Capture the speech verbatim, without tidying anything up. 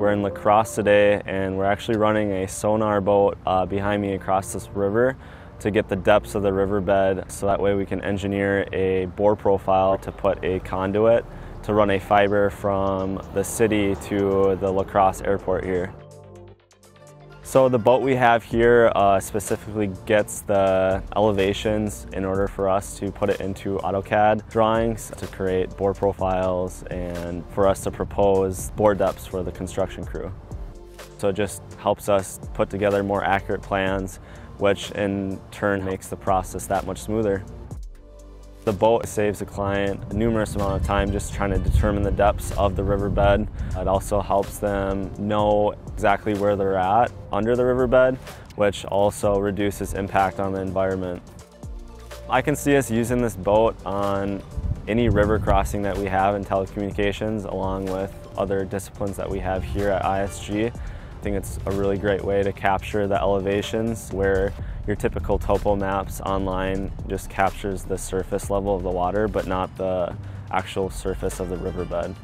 We're in La Crosse today, and we're actually running a sonar boat uh, behind me across this river to get the depths of the riverbed, so that way we can engineer a bore profile to put a conduit to run a fiber from the city to the La Crosse airport here. So the boat we have here uh, specifically gets the elevations in order for us to put it into AutoCAD drawings to create bore profiles and for us to propose bore depths for the construction crew. So it just helps us put together more accurate plans, which in turn makes the process that much smoother. The boat saves the client a numerous amount of time just trying to determine the depths of the riverbed. It also helps them know exactly where they're at under the riverbed, which also reduces impact on the environment. I can see us using this boat on any river crossing that we have in telecommunications, along with other disciplines that we have here at I S G. I think it's a really great way to capture the elevations where your typical topo maps online just captures the surface level of the water, but not the actual surface of the riverbed.